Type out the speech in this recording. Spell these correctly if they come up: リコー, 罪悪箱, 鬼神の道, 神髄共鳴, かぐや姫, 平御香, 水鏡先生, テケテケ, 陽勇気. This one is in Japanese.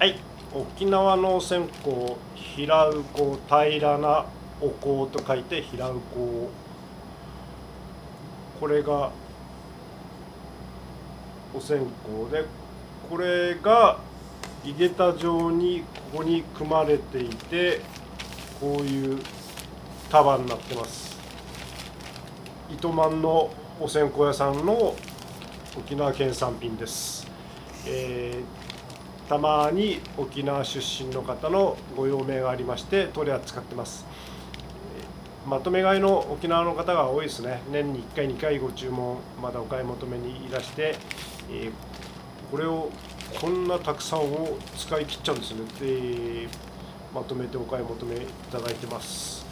はい、沖縄の線香、平うこ、平らなお香と書いて平うこ。これがお線香で、これが井桁状にここに組まれていて、こういう束になってます。糸満のお線香屋さんの沖縄県産品です。たまに沖縄出身の方のご用命がありまして、取り扱ってます。まとめ買いの沖縄の方が多いですね。年に1回2回ご注文、まだお買い求めにいらして、これをこんなたくさんを使い切っちゃうんですね。まとめてお買い求めいただいてます。